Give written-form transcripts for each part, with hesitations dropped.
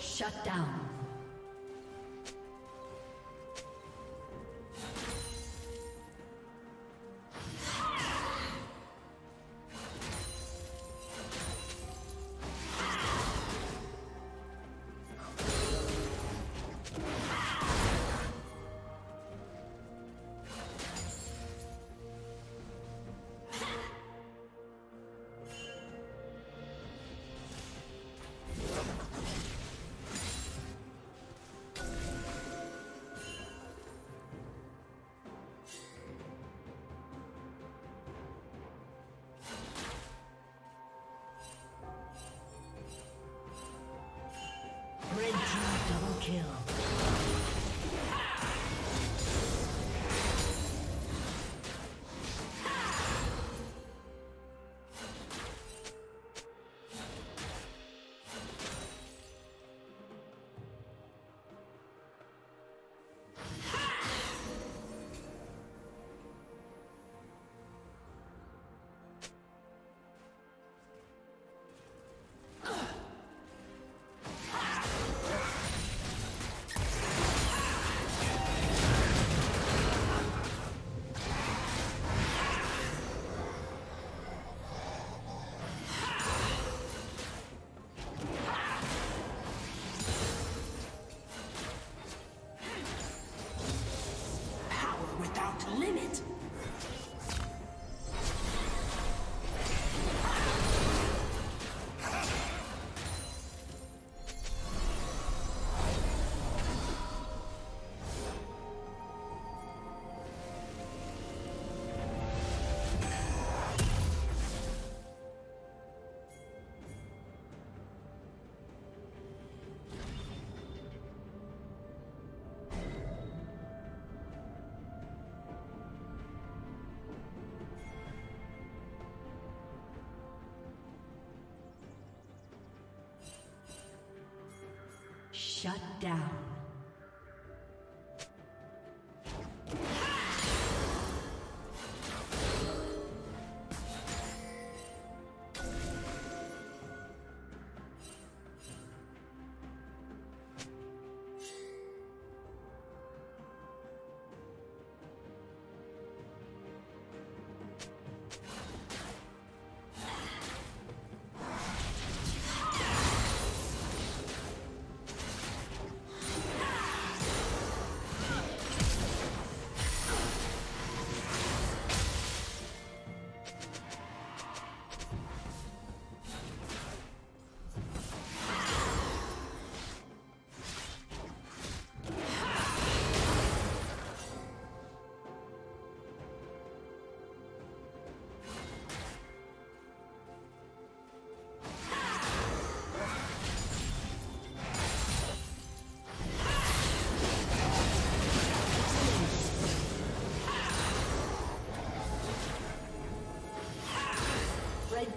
Shut down. Red team double kill. Shut down. Red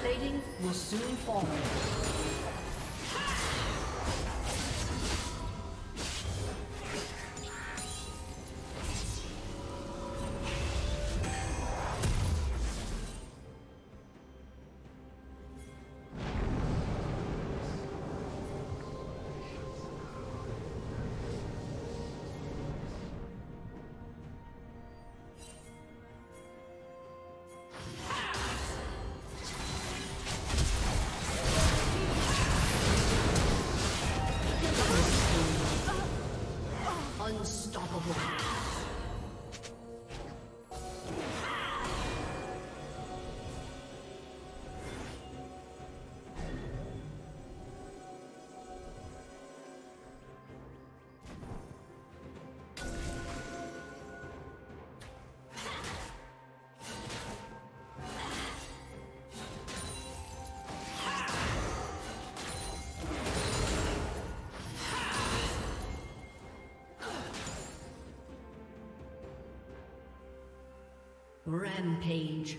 Plating will soon fall. Rampage.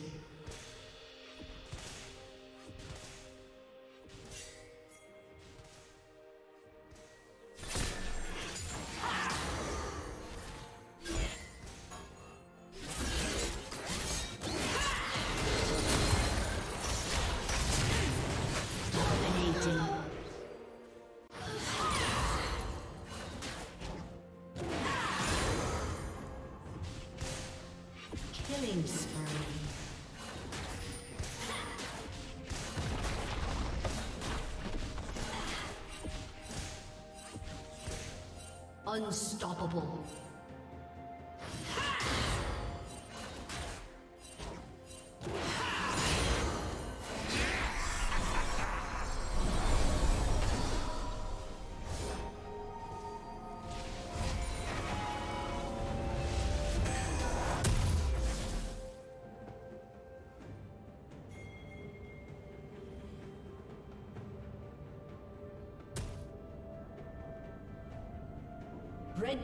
Unstoppable. Red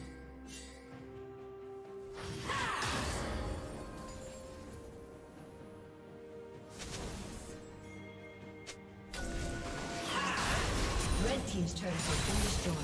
Team's turret has been destroyed.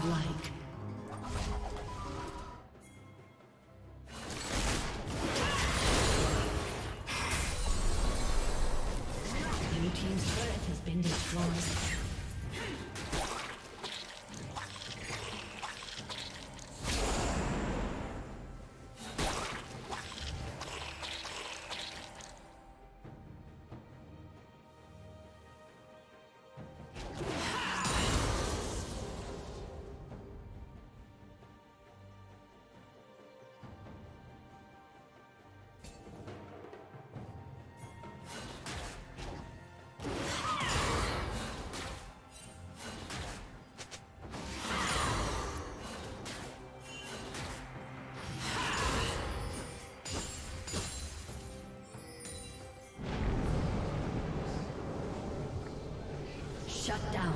godlike. Blue team's turret has been destroyed. Shut down.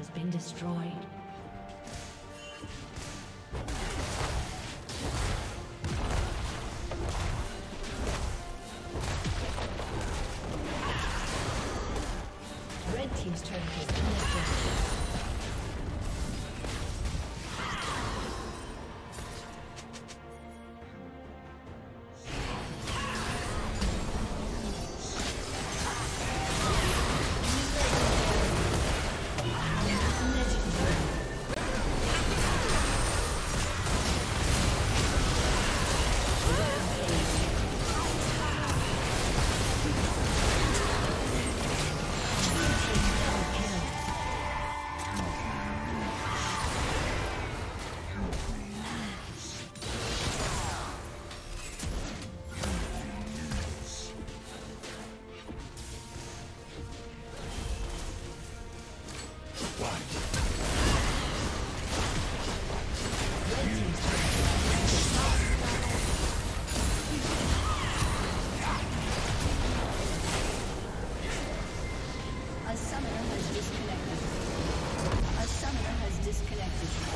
has been destroyed. Red team's turret has been destroyed. A summoner has disconnected.